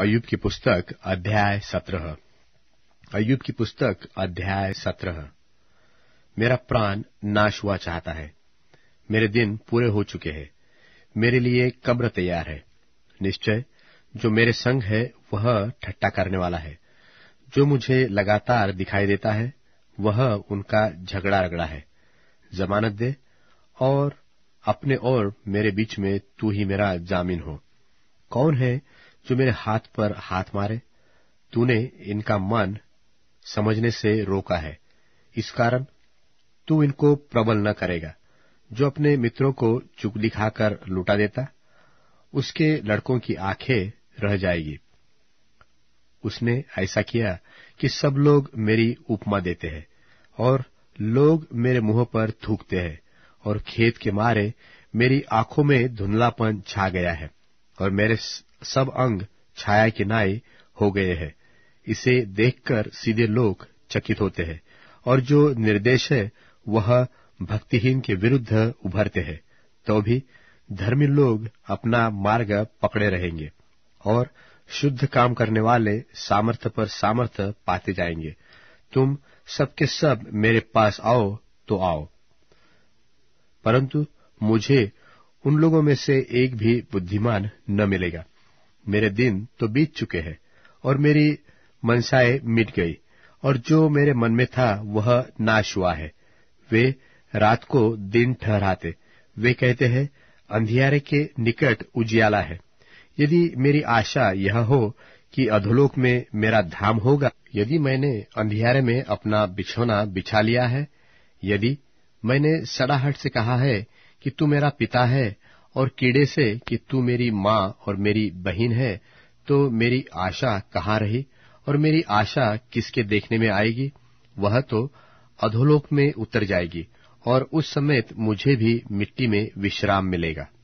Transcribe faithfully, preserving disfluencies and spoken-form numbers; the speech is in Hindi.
अय्यूब की पुस्तक अध्याय सत्रह अय्यूब की पुस्तक अध्याय सत्रह मेरा प्राण नाश हुआ चाहता है, मेरे दिन पूरे हो चुके हैं, मेरे लिए कब्र तैयार है। निश्चय जो मेरे संग है वह ठट्टा करने वाला है, जो मुझे लगातार दिखाई देता है वह उनका झगड़ा रगड़ा है। जमानत दे और अपने और मेरे बीच में तू ही मेरा जामिन हो। कौन है जो मेरे हाथ पर हाथ मारे? तूने इनका मन समझने से रोका है, इस कारण तू इनको प्रबल न करेगा। जो अपने मित्रों को चुगली खाकर लुटा देता, उसके लड़कों की आंखें रह जाएगी। उसने ऐसा किया कि सब लोग मेरी उपमा देते हैं और लोग मेरे मुंह पर थूकते हैं, और खेद के मारे मेरी आंखों में धुंधलापन छा गया है और मेरे सब अंग छाया के नाई हो गए हैं। इसे देखकर सीधे लोग चकित होते हैं और जो निर्देश है वह भक्तिहीन के विरुद्ध उभरते हैं। तो भी धर्मी लोग अपना मार्ग पकड़े रहेंगे और शुद्ध काम करने वाले सामर्थ्य पर सामर्थ्य पाते जाएंगे। तुम सबके सब मेरे पास आओ तो आओ, परंतु मुझे उन लोगों में से एक भी बुद्धिमान न मिलेगा। मेरे दिन तो बीत चुके हैं और मेरी मनसाएं मिट गई, और जो मेरे मन में था वह नाश हुआ है। वे रात को दिन ठहराते, वे कहते हैं अंधियारे के निकट उजियाला है। यदि मेरी आशा यह हो कि अधोलोक में मेरा धाम होगा, यदि मैंने अंधियारे में अपना बिछौना बिछा लिया है, यदि मैंने सड़ाहट से कहा है कि तू मेरा पिता है और कीड़े से कि तू मेरी माँ और मेरी बहन है, तो मेरी आशा कहाँ रही और मेरी आशा किसके देखने में आएगी? वह तो अधोलोक में उतर जाएगी और उस समेत मुझे भी मिट्टी में विश्राम मिलेगा।